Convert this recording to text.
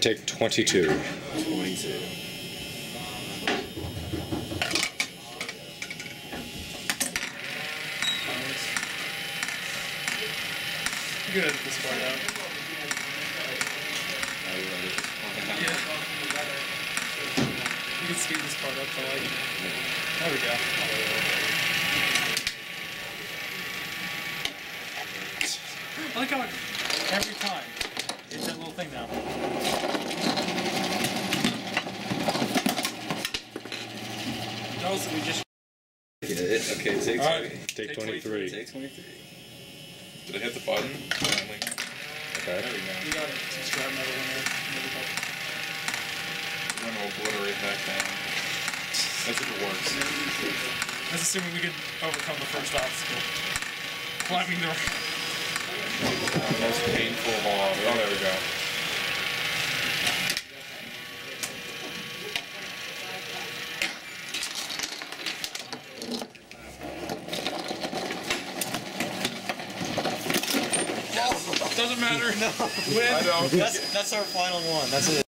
Take 22. 22. You're good at this part now. Yeah. You can speed this part up to like. There we go. I like how every time it's that little thing now. That was we just. Okay, take 23. Right. Take 23. Take 23. Did I hit the button? Finally. Okay. There we go. You got it. Subscribe another one there. We're going to obliterate that thing. That's if it works. That's assuming we could overcome the first obstacle. Climbing the most painful of all. Oh, there we go. Doesn't matter. No. That's our final one. That's it.